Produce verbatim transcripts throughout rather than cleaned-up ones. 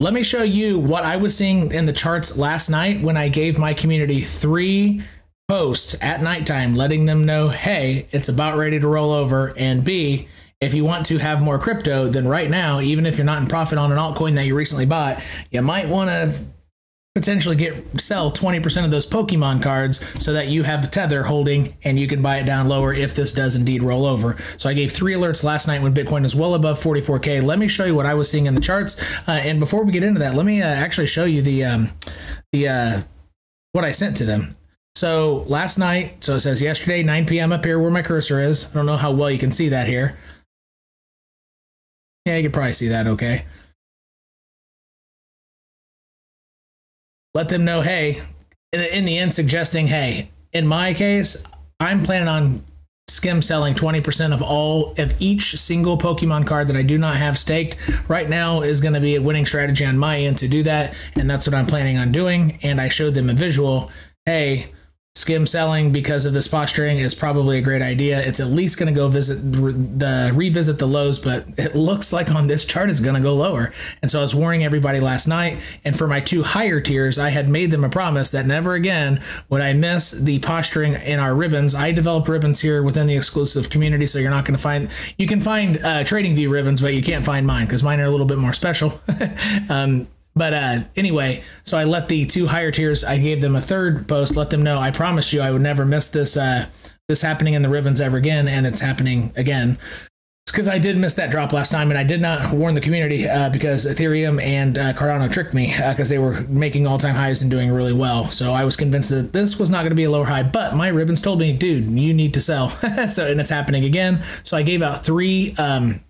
Let me show you what I was seeing in the charts last night when I gave my community three posts at nighttime, letting them know, hey, it's about ready to roll over, and B, if you want to have more crypto, then right now, even if you're not in profit on an altcoin that you recently bought, you might want to potentially get sell twenty percent of those Pokemon cards so that you have Tether holding and you can buy it down lower if this does indeed roll over. So I gave three alerts last night when Bitcoin was well above forty-four K. Let me show you what I was seeing in the charts. Uh, and before we get into that, let me uh, actually show you the um, the uh, what I sent to them. So last night, so it says yesterday, nine P M up here where my cursor is. I don't know how well you can see that here. Yeah, you can probably see that okay. Let them know, hey, in the end suggesting, hey, in my case, I'm planning on skim selling twenty percent of all of each single Pokemon card that I do not have staked right now is going to be a winning strategy on my end to do that. And that's what I'm planning on doing. And I showed them a visual, hey, skim selling because of this posturing is probably a great idea. It's at least going to go visit the revisit the lows, but it looks like on this chart it's going to go lower. And so I was warning everybody last night. And for my two higher tiers, I had made them a promise that never again would I miss the posturing in our ribbons. I developed ribbons here within the exclusive community, so you're not going to find you can find uh, TradingView ribbons, but you can't find mine because mine are a little bit more special. um, But uh, anyway, so I let the two higher tiers, I gave them a third post, let them know, I promised you I would never miss this uh, this happening in the ribbons ever again, and it's happening again. It's because I did miss that drop last time, and I did not warn the community uh, because Ethereum and uh, Cardano tricked me because uh, they were making all-time highs and doing really well. So I was convinced that this was not going to be a lower high, but my ribbons told me, dude, you need to sell. So and it's happening again. So I gave out three... Um,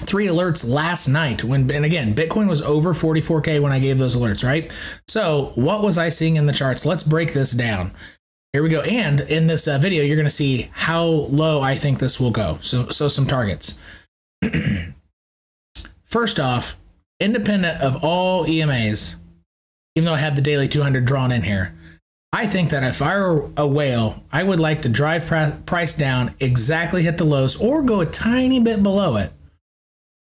three alerts last night when, and again, Bitcoin was over forty-four K when I gave those alerts, right? So what was I seeing in the charts? Let's break this down. Here we go. And in this uh, video, you're going to see how low I think this will go. So, so some targets. First off, independent of all E M As, even though I have the daily two hundred drawn in here, I think that if I were a whale, I would like to drive price down, exactly hit the lows or go a tiny bit below it,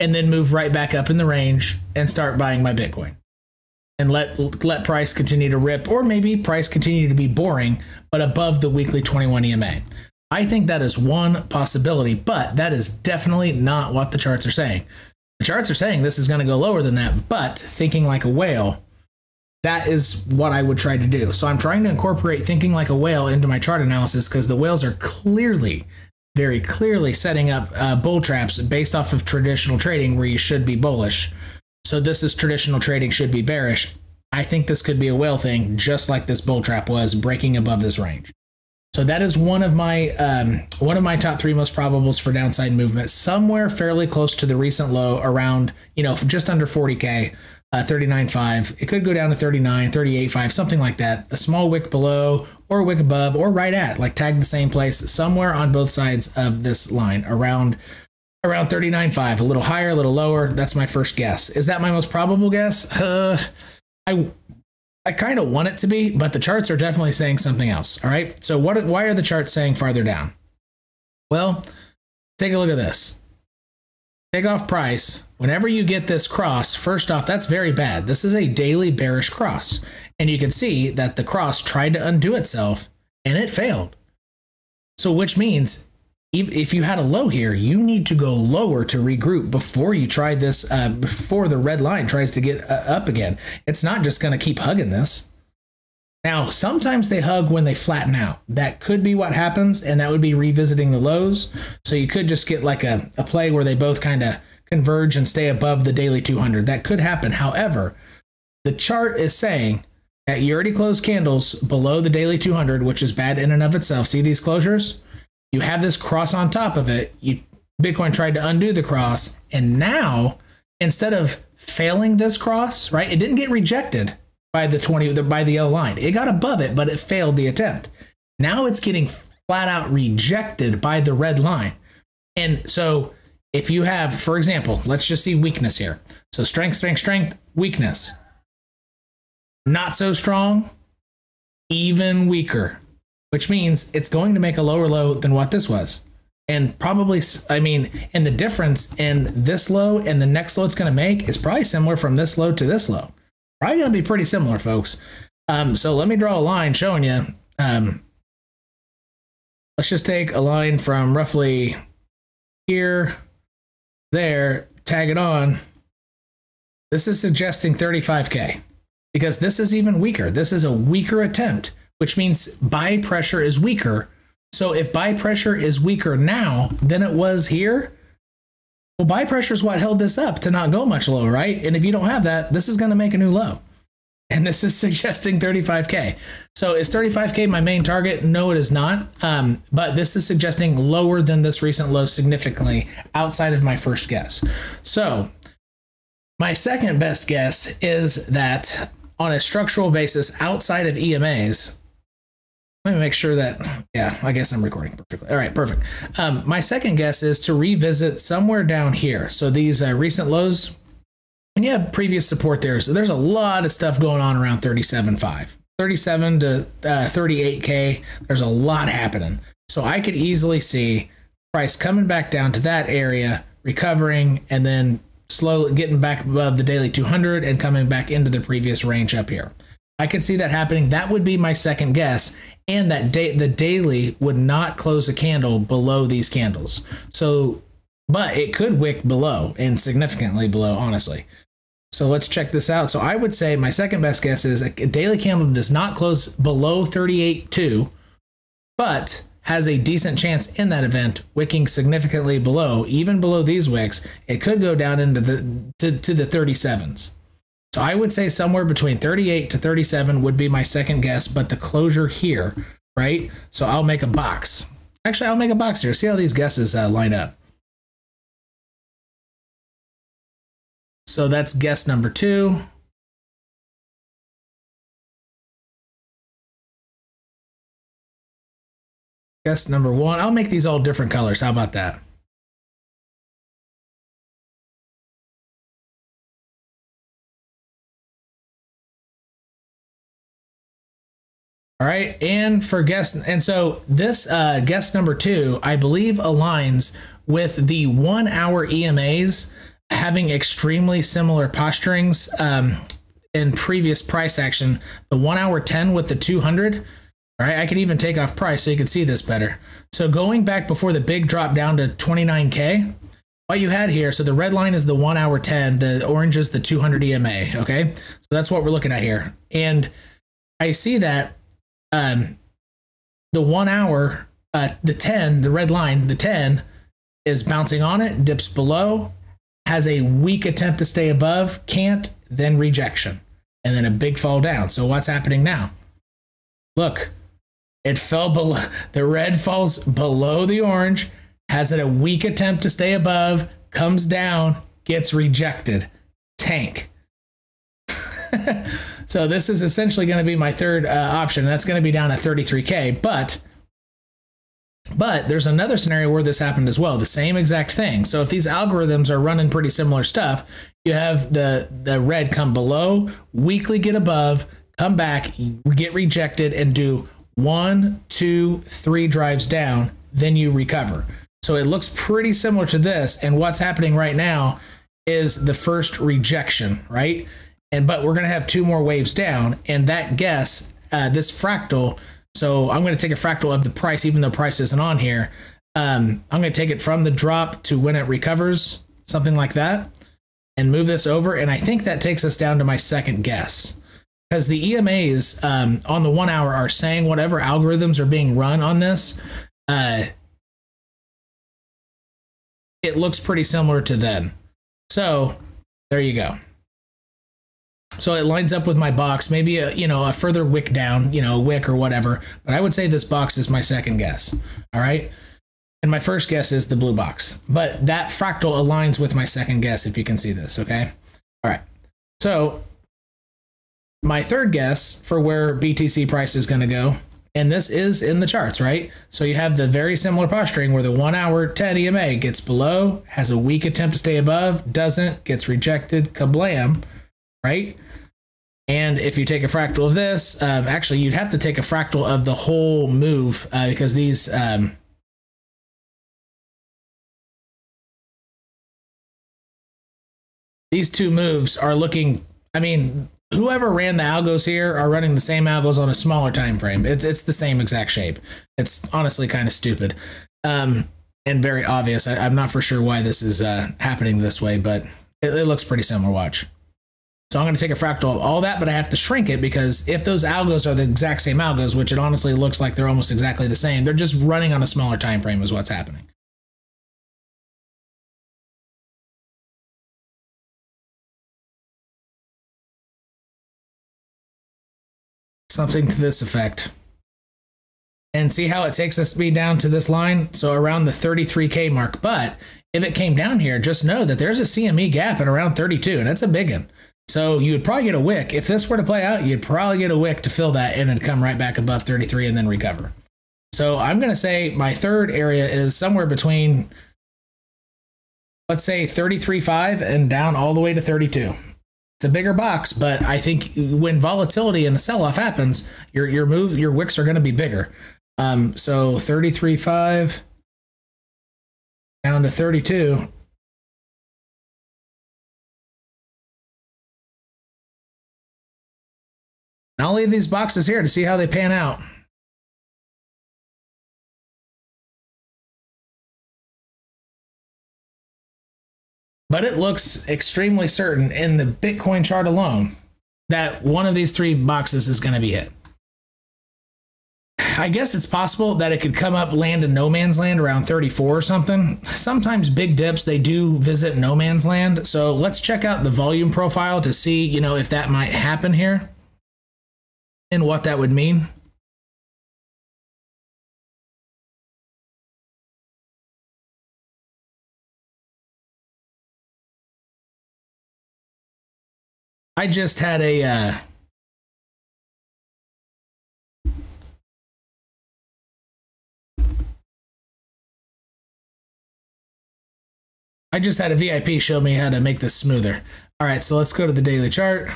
and then move right back up in the range and start buying my Bitcoin and let let price continue to rip, or maybe price continue to be boring, but above the weekly twenty-one E M A. I think that is one possibility, but that is definitely not what the charts are saying. The charts are saying this is going to go lower than that, but thinking like a whale, that is what I would try to do. So I'm trying to incorporate thinking like a whale into my chart analysis because the whales are clearly very clearly setting up uh, bull traps based off of traditional trading where you should be bullish. So this is traditional trading should be bearish. I think this could be a whale thing, just like this bull trap was breaking above this range. So that is one of my um, one of my top three most probables for downside movement, somewhere fairly close to the recent low around, you know, just under forty K, uh, thirty-nine point five. It could go down to thirty-nine, thirty-eight point five, something like that. A small wick below or wick above or right at, like tag the same place, somewhere on both sides of this line around around thirty-nine point five, a little higher, a little lower. That's my first guess. Is that my most probable guess? Uh, I I kind of want it to be, but the charts are definitely saying something else. All right. So what? Why are the charts saying farther down? Well, take a look at this. Take off price. Whenever you get this cross, first off, that's very bad. This is a daily bearish cross. And you can see that the cross tried to undo itself and it failed. So which means if you had a low here, you need to go lower to regroup before you try this, uh, before the red line tries to get uh, up again. It's not just going to keep hugging this. Now, sometimes they hug when they flatten out. That could be what happens, and that would be revisiting the lows. So you could just get like a, a play where they both kind of converge and stay above the daily two hundred. That could happen. However, the chart is saying that you already closed candles below the daily two hundred, which is bad in and of itself. See these closures? You have this cross on top of it. You, Bitcoin tried to undo the cross, and now instead of failing this cross, right, it didn't get rejected by the twenty, by the yellow line. It got above it, but it failed the attempt. Now it's getting flat out rejected by the red line. And so if you have, for example, let's just see weakness here. So strength, strength, strength, weakness. Not so strong, even weaker, which means it's going to make a lower low than what this was. and probably, I mean, and the difference in this low and the next low it's going to make is probably similar from this low to this low. Probably going to be pretty similar, folks. Um, so let me draw a line showing you. Um, let's just take a line from roughly here, there, tag it on. This is suggesting thirty-five K because this is even weaker. This is a weaker attempt, which means buy pressure is weaker. So if buy pressure is weaker now than it was here, well, buy pressure is what held this up to not go much lower, right? And if you don't have that, this is going to make a new low. And this is suggesting thirty-five K. So is thirty-five K my main target? No, it is not. Um, but this is suggesting lower than this recent low significantly outside of my first guess. So my second best guess is that on a structural basis outside of E M As, let me make sure that, yeah, I guess I'm recording perfectly. All right, perfect. Um, my second guess is to revisit somewhere down here. So these uh, recent lows, and you have previous support there. So there's a lot of stuff going on around thirty-seven point five, thirty-seven to uh, thirty-eight K. There's a lot happening. So I could easily see price coming back down to that area, recovering, and then slowly getting back above the daily two hundred and coming back into the previous range up here. I could see that happening. That would be my second guess, and that day, the daily would not close a candle below these candles. So, but it could wick below and significantly below, honestly. So let's check this out. So I would say my second best guess is a daily candle does not close below thirty-eight point two, but has a decent chance in that event wicking significantly below, even below these wicks. It could go down into the to, to the thirty-sevens. So I would say somewhere between thirty-eight to thirty-seven would be my second guess, but the closure here, right? So I'll make a box. Actually, I'll make a box here. See how these guesses uh, line up. So that's guess number two. Guess number one. I'll make these all different colors. How about that? All right, and for guess, and so this uh, guess number two, I believe aligns with the one hour E M As having extremely similar posturings um, in previous price action. The one hour ten with the two hundred. All right, I can even take off price so you can see this better. So going back before the big drop down to twenty-nine K, what you had here, so the red line is the one hour ten, the orange is the two hundred E M A, okay? So that's what we're looking at here. And I see that um, the one hour, uh, the ten, the red line, the ten is bouncing on it, dips below, has a weak attempt to stay above, can't, then rejection, and then a big fall down. So what's happening now? Look. It fell below, the red falls below the orange, has it a weak attempt to stay above, comes down, gets rejected, tank. So this is essentially going to be my third uh, option. That's going to be down at thirty-three K, but, but there's another scenario where this happened as well, the same exact thing. So if these algorithms are running pretty similar stuff, you have the, the red come below, weakly get above, come back, get rejected, and do one, two, three drives down, then you recover. So it looks pretty similar to this. And what's happening right now is the first rejection, right? And but we're gonna have two more waves down, and that guess, uh, this fractal. So I'm gonna take a fractal of the price, even though price isn't on here. Um, I'm gonna take it from the drop to when it recovers, something like that, and move this over. And I think that takes us down to my second guess. Because the E M As um, on the one hour are saying whatever algorithms are being run on this, uh, it looks pretty similar to then. So there you go. So it lines up with my box, maybe a, you know, a further wick down, you know, wick or whatever. But I would say this box is my second guess. All right. And my first guess is the blue box. But that fractal aligns with my second guess, if you can see this. Okay. All right. So my third guess for where B T C price is going to go, and this is in the charts, right? So you have the very similar posturing where the one hour ten E M A gets below, has a weak attempt to stay above, doesn't, gets rejected, kablam, right? And if you take a fractal of this, um, actually you'd have to take a fractal of the whole move uh, because these um, these two moves are looking, I mean, whoever ran the algos here are running the same algos on a smaller time frame. It's, it's the same exact shape. It's honestly kind of stupid um, and very obvious. I, I'm not for sure why this is uh, happening this way, but it, it looks pretty similar. Watch. So I'm going to take a fractal of all that, but I have to shrink it because if those algos are the exact same algos, which it honestly looks like they're almost exactly the same, they're just running on a smaller time frame is what's happening. Something to this effect. And see how it takes us me down to this line? So around the thirty-three K mark. But if it came down here, just know that there's a C M E gap at around thirty-two, and that's a big one. So you would probably get a wick. If this were to play out, you'd probably get a wick to fill that in and come right back above thirty-three and then recover. So I'm going to say my third area is somewhere between, let's say, thirty-three point five and down all the way to thirty-two. It's a bigger box, but I think when volatility and a sell-off happens, your, your, move, your wicks are going to be bigger. Um, so thirty-three point five down to thirty-two. And I'll leave these boxes here to see how they pan out. But it looks extremely certain in the Bitcoin chart alone that one of these three boxes is going to be hit. I guess it's possible that it could come up, land in no man's land around thirty-four or something. Sometimes big dips, they do visit no man's land. So let's check out the volume profile to see, you know, if that might happen here. And what that would mean. I just had a uh, I just had a V I P show me how to make this smoother. All right, so let's go to the daily chart.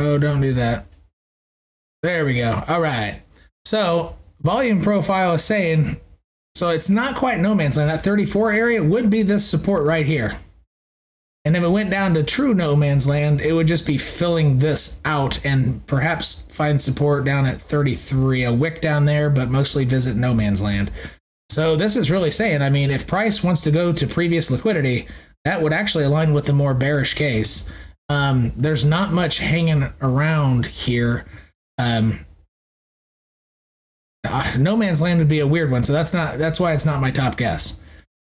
Oh, don't do that. There we go. All right. So volume profile is saying, so it's not quite no man's land. That thirty-four area would be this support right here. And if it went down to true no man's land, it would just be filling this out and perhaps find support down at thirty-three, a wick down there, but mostly visit no man's land. So this is really saying, I mean, if price wants to go to previous liquidity, that would actually align with the more bearish case. Um, there's not much hanging around here. Um, uh, no man's land would be a weird one, so that's not that's why it's not my top guess.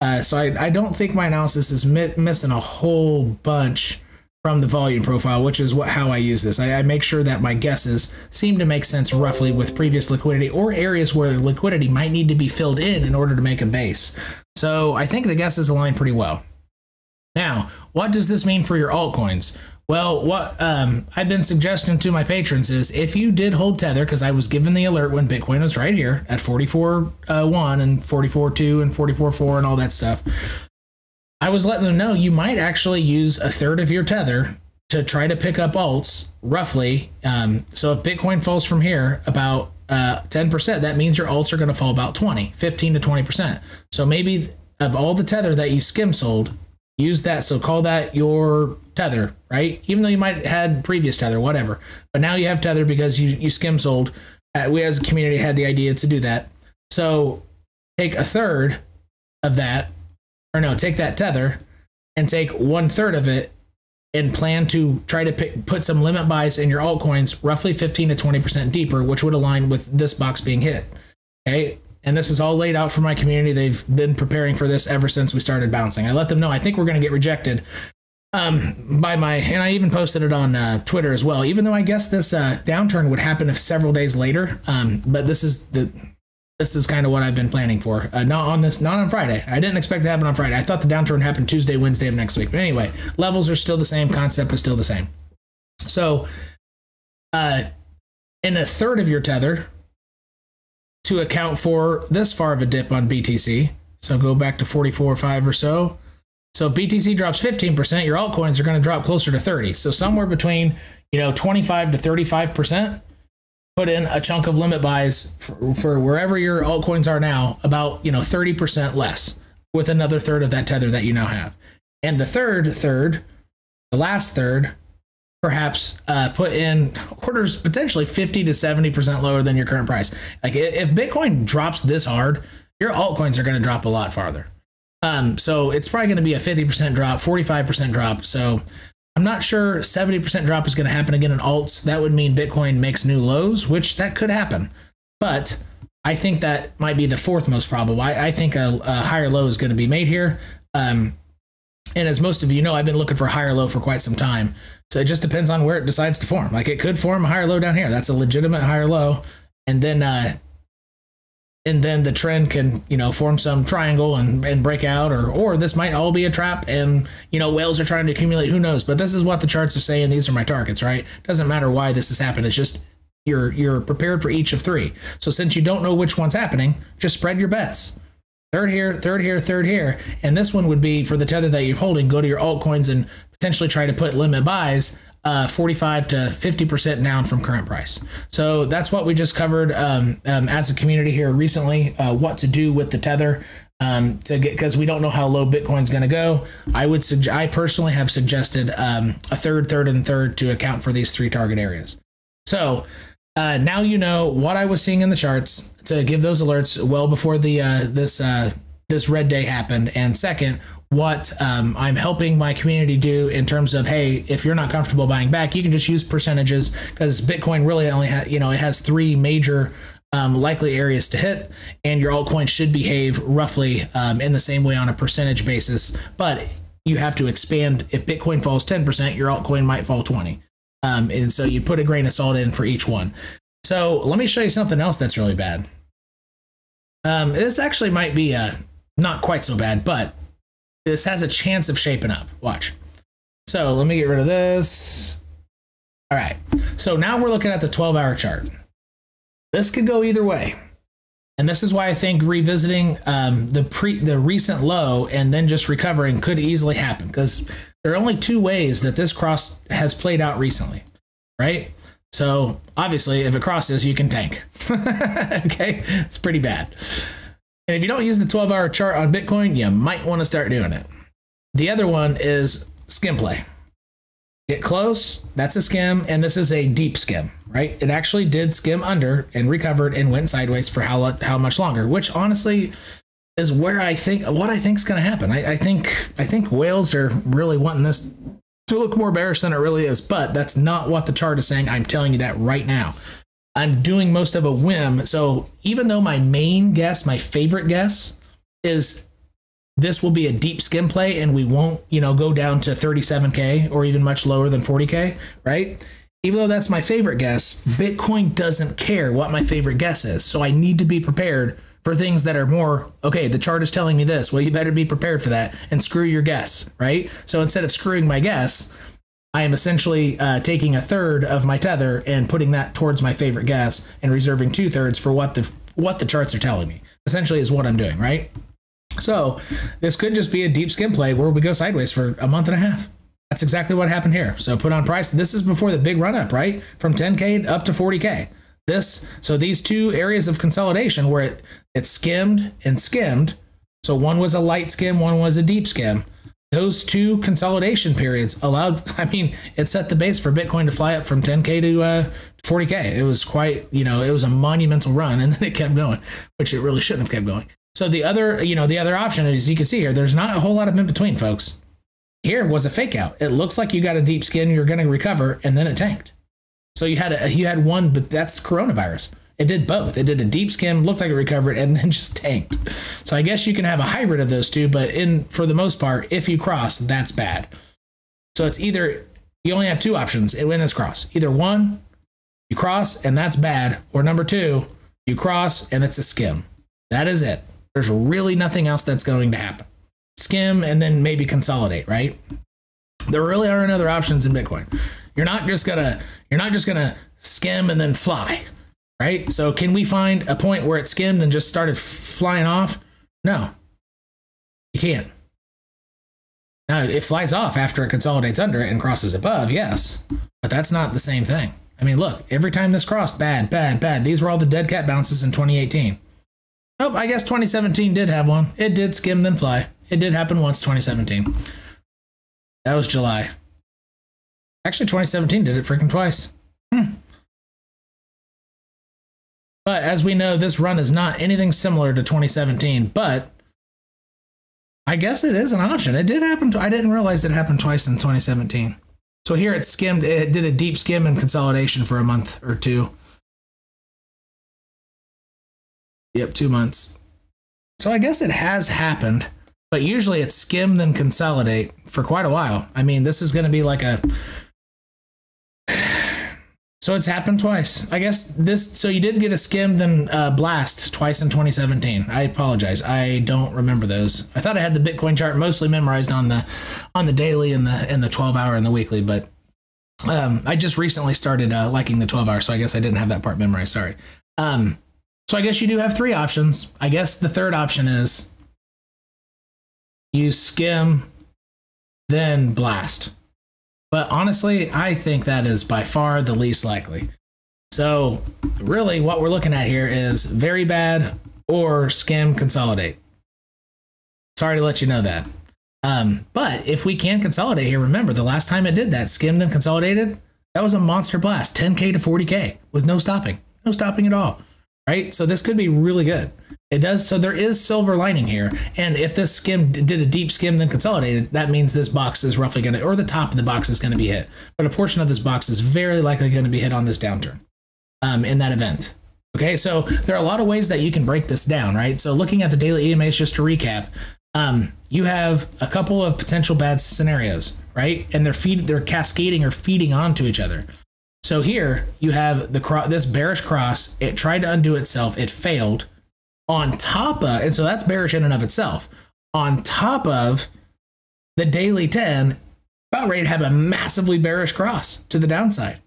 Uh, so I, I don't think my analysis is mi missing a whole bunch from the volume profile, which is what how I use this. I, I make sure that my guesses seem to make sense roughly with previous liquidity or areas where liquidity might need to be filled in in order to make a base. So I think the guesses align pretty well. Now, what does this mean for your altcoins? Well, what um, I've been suggesting to my patrons is if you did hold Tether, because I was given the alert when Bitcoin was right here at forty-four point one and forty-four point two and forty-four point four and all that stuff, I was letting them know you might actually use a third of your Tether to try to pick up alts roughly. Um, so if Bitcoin falls from here about uh, ten percent, that means your alts are going to fall about twenty, fifteen to twenty percent. So maybe of all the Tether that you skim sold, use that, so call that your Tether, right? Even though you might have had previous Tether, whatever. But now you have Tether because you, you skim sold. Uh, we as a community had the idea to do that. So take a third of that, or no, take that Tether and take one third of it and plan to try to pick, put some limit buys in your altcoins, roughly fifteen to twenty percent deeper, which would align with this box being hit, okay? And this is all laid out for my community. They've been preparing for this ever since we started bouncing. I let them know I think we're going to get rejected um, by my, and I even posted it on uh, Twitter as well, even though I guess this uh, downturn would happen if several days later. Um, but this is the, this is kind of what I've been planning for. Uh, not on this, not on Friday. I didn't expect it to happen on Friday. I thought the downturn happened Tuesday, Wednesday of next week. But anyway, levels are still the same. Concept is still the same. So uh, in a third of your Tether, to account for this far of a dip on B T C. So go back to forty-four point five or so. So B T C drops fifteen percent, your altcoins are going to drop closer to thirty. So somewhere between, you know, twenty-five to thirty-five percent put in a chunk of limit buys for, for wherever your altcoins are now, about, you know, thirty percent less with another third of that tether that you now have. And the third third, the last third, perhaps uh, put in orders potentially fifty to seventy percent lower than your current price. Like if Bitcoin drops this hard, your altcoins are going to drop a lot farther. Um, so it's probably going to be a fifty percent drop, forty-five percent drop. So I'm not sure seventy percent drop is going to happen again in alts. That would mean Bitcoin makes new lows, which that could happen. But I think that might be the fourth most probable. I, I think a, a higher low is going to be made here. Um, and as most of you know, I've been looking for a higher low for quite some time. So it just depends on where it decides to form. Like it could form a higher low down here. That's a legitimate higher low. And then uh, and then the trend can, you know, form some triangle and, and break out, or or this might all be a trap and, you know, whales are trying to accumulate, who knows. But this is what the charts are saying. These are my targets, right? Doesn't matter why this has happened. It's just you're you're prepared for each of three. So since you don't know which one's happening, just spread your bets. Third here, third here, third here. And this one would be for the tether that you're holding, go to your altcoins and potentially try to put limit buys uh, forty-five to fifty percent down from current price. So that's what we just covered um, um, as a community here recently, uh, what to do with the tether um, to get, because we don't know how low Bitcoin's going to go. I would suggest, I personally have suggested um, a third, third, and third to account for these three target areas. So uh, now you know what I was seeing in the charts, to give those alerts well before the uh, this uh, this red day happened. And second, what um, I'm helping my community do in terms of, hey, if you're not comfortable buying back, you can just use percentages, because Bitcoin really only has, you know, it has three major um, likely areas to hit, and your altcoin should behave roughly um, in the same way on a percentage basis. But you have to expand. If Bitcoin falls ten percent, your altcoin might fall twenty. Um, and so you put a grain of salt in for each one. So let me show you something else that's really bad. Um, this actually might be uh, not quite so bad, but this has a chance of shaping up. Watch. So let me get rid of this. All right. So now we're looking at the twelve hour chart. This could go either way. And this is why I think revisiting um, the, pre the recent low and then just recovering could easily happen, because there are only two ways that this cross has played out recently, right? So obviously, if it crosses, you can tank. Okay, it's pretty bad. And if you don't use the twelve hour chart on Bitcoin, you might want to start doing it. The other one is skim play. Get close, that's a skim, and this is a deep skim, right? It actually did skim under and recovered and went sideways for how how much longer, which honestly is where I think what I think is going to happen. I, I think I think whales are really wanting this to look more bearish than it really is, but that's not what the chart is saying. I'm telling you that right now. I'm doing most of a whim. So even though my main guess, my favorite guess, is this will be a deep skim play and we won't, you know, go down to thirty-seven K or even much lower than forty K, right? Even though that's my favorite guess, Bitcoin doesn't care what my favorite guess is. So I need to be prepared for things that are more, okay, the chart is telling me this. Well, you better be prepared for that and screw your guess, right? So instead of screwing my guess, I am essentially uh, taking a third of my tether and putting that towards my favorite guess and reserving two thirds for what the what the charts are telling me, essentially, is what I'm doing, right? So this could just be a deep skim play where we go sideways for a month and a half. That's exactly what happened here. So put on price. This is before the big run up, right? From ten K up to forty K. This, so these two areas of consolidation where it, it skimmed and skimmed. So one was a light skim, one was a deep skim. Those two consolidation periods allowed, I mean, it set the base for Bitcoin to fly up from ten K to uh, forty K. It was quite, you know, it was a monumental run, and then it kept going, which it really shouldn't have kept going. So the other, you know, the other option, as you can see here, there's not a whole lot of in between, folks. Here was a fake out. It looks like you got a deep skim, you're going to recover, and then it tanked. So you had a, you had one, but that's coronavirus. It did both. It did a deep skim, looked like it recovered, and then just tanked. So I guess you can have a hybrid of those two, but in for the most part, if you cross, that's bad. So it's either, you only have two options when this cross. Either one, you cross and that's bad, or number two, you cross and it's a skim. That is it. There's really nothing else that's going to happen. Skim and then maybe consolidate, right? There really aren't other options in Bitcoin. You're not just gonna you're not just gonna skim and then fly, right? So can we find a point where it skimmed and just started flying off? No, you can't. Now it flies off after it consolidates under it and crosses above, yes, but that's not the same thing. I mean, look, every time this crossed, bad, bad, bad. These were all the dead cat bounces in twenty eighteen. Oh, I guess twenty seventeen did have one. It did skim then fly. It did happen once, twenty seventeen. That was July. Actually, twenty seventeen did it freaking twice. Hmm. But as we know, this run is not anything similar to twenty seventeen, but I guess it is an option. It did happen. I didn't realize it happened twice in twenty seventeen. So here it skimmed. It did a deep skim and consolidation for a month or two. Yep, two months. So I guess it has happened, but usually it's skim then consolidate for quite a while. I mean, this is going to be like a... So it's happened twice. I guess this... So you did get a skim then uh, blast twice in twenty seventeen. I apologize. I don't remember those. I thought I had the Bitcoin chart mostly memorized on the on the daily and the and the twelve hour and the weekly, but um, I just recently started uh, liking the twelve hour, so I guess I didn't have that part memorized. Sorry. Um, so I guess you do have three options. I guess the third option is you skim, then blast. But honestly, I think that is by far the least likely. So really what we're looking at here is very bad or skim consolidate. Sorry to let you know that. Um, but if we can consolidate here, remember the last time it did that, skim then consolidated, that was a monster blast, ten K to forty K with no stopping, no stopping at all. Right? So this could be really good. It does. So there is silver lining here. And if this skim did a deep skim, then consolidated, that means this box is roughly going to, or the top of the box is going to be hit. But a portion of this box is very likely going to be hit on this downturn um, in that event. Okay. So there are a lot of ways that you can break this down, right? So looking at the daily E M As, just to recap, um, you have a couple of potential bad scenarios, right? And they're feed, they're cascading or feeding onto each other. So here you have the cross, this bearish cross. It tried to undo itself. It failed on top of, and so that's bearish in and of itself. On top of the daily ten, about ready to have a massively bearish cross to the downside.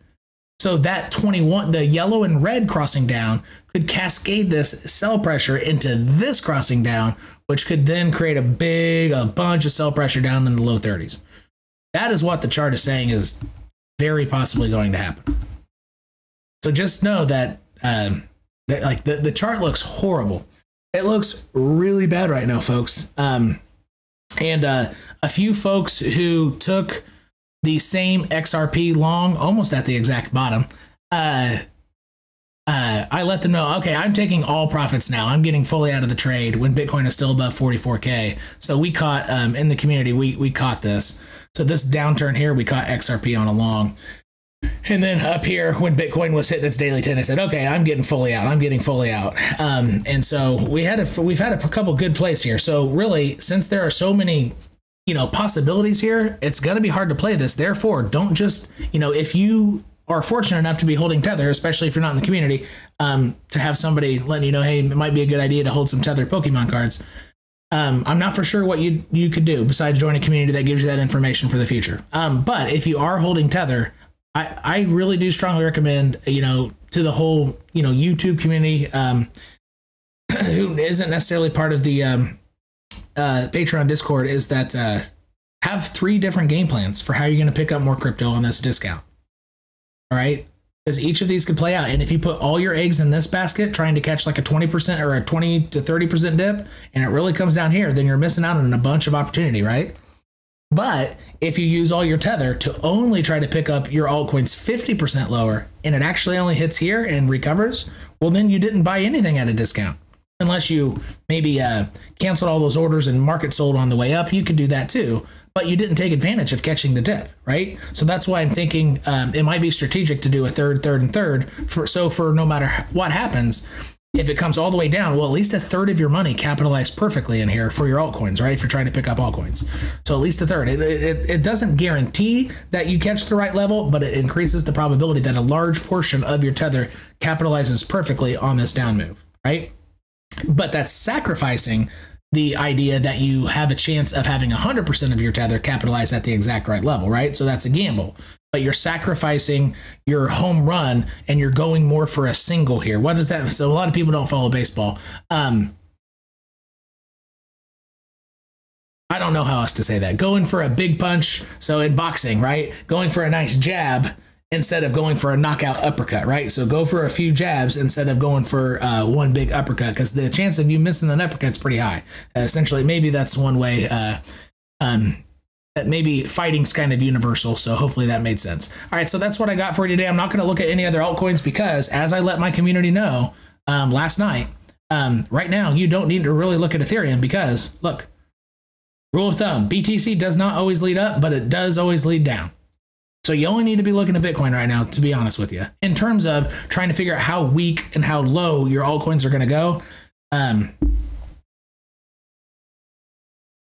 So that twenty-one, the yellow and red crossing down could cascade this sell pressure into this crossing down, which could then create a big, a bunch of sell pressure down in the low thirties. That is what the chart is saying is very possibly going to happen. So just know that, um, that like the, the chart looks horrible. It looks really bad right now, folks. Um, and uh, a few folks who took the same X R P long, almost at the exact bottom, uh, uh, I let them know, okay, I'm taking all profits now. I'm getting fully out of the trade when Bitcoin is still above forty-four K. So we caught, um, in the community, we, we caught this. So this downturn here, we caught X R P on a long. And then up here, when Bitcoin was hitting its daily ten, I said, okay, I'm getting fully out. I'm getting fully out. Um, and so we had a, we've had a couple good plays here. So really, since there are so many, you know, possibilities here, it's going to be hard to play this. Therefore, don't just, you know, if you are fortunate enough to be holding Tether, especially if you're not in the community, um, to have somebody letting you know, hey, it might be a good idea to hold some Tether Pokemon cards. Um, I'm not for sure what you you could do besides join a community that gives you that information for the future. Um, but if you are holding Tether, I, I really do strongly recommend, you know, to the whole, you know, YouTube community um, who isn't necessarily part of the um, uh, Patreon Discord, is that uh, have three different game plans for how you're going to pick up more crypto on this discount. All right. Because each of these could play out. And if you put all your eggs in this basket, trying to catch like a twenty percent or a twenty to thirty percent dip, and it really comes down here, then you're missing out on a bunch of opportunity, right? But if you use all your Tether to only try to pick up your altcoins fifty percent lower, and it actually only hits here and recovers, well, then you didn't buy anything at a discount. Unless you maybe uh, canceled all those orders and market sold on the way up, you could do that too. But you didn't take advantage of catching the dip, right? So that's why I'm thinking um, it might be strategic to do a third, third, and third. For, so for no matter what happens, if it comes all the way down, well, at least a third of your money capitalized perfectly in here for your altcoins, right? If you're trying to pick up altcoins. So at least a third. It, it, it doesn't guarantee that you catch the right level, but it increases the probability that a large portion of your Tether capitalizes perfectly on this down move, right? But that's sacrificing the idea that you have a chance of having one hundred percent of your Tether capitalized at the exact right level, right? So that's a gamble, but you're sacrificing your home run and you're going more for a single here. What does that mean? So a lot of people don't follow baseball. Um, I don't know how else to say that. Going for a big punch. So in boxing, right? Going for a nice jab instead of going for a knockout uppercut, right? So go for a few jabs instead of going for uh, one big uppercut, because the chance of you missing an uppercut is pretty high. Uh, essentially, maybe that's one way. Uh, um, that maybe fighting's kind of universal, so hopefully that made sense. All right, so that's what I got for you today. I'm not going to look at any other altcoins because, as I let my community know um, last night, um, right now you don't need to really look at Ethereum because, look, rule of thumb, B T C does not always lead up, but it does always lead down. So you only need to be looking at Bitcoin right now, to be honest with you, in terms of trying to figure out how weak and how low your altcoins are going to go. Um,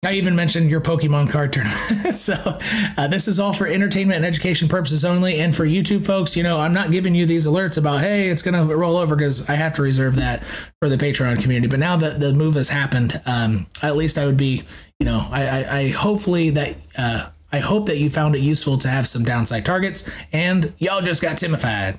I even mentioned your Pokemon card tournament. So uh, this is all for entertainment and education purposes only. And for YouTube folks, you know, I'm not giving you these alerts about, hey, it's going to roll over, because I have to reserve that for the Patreon community. But now that the move has happened, um, at least I would be, you know, I, I, I hopefully that... Uh, I hope that you found it useful to have some downside targets, and y'all just got timified.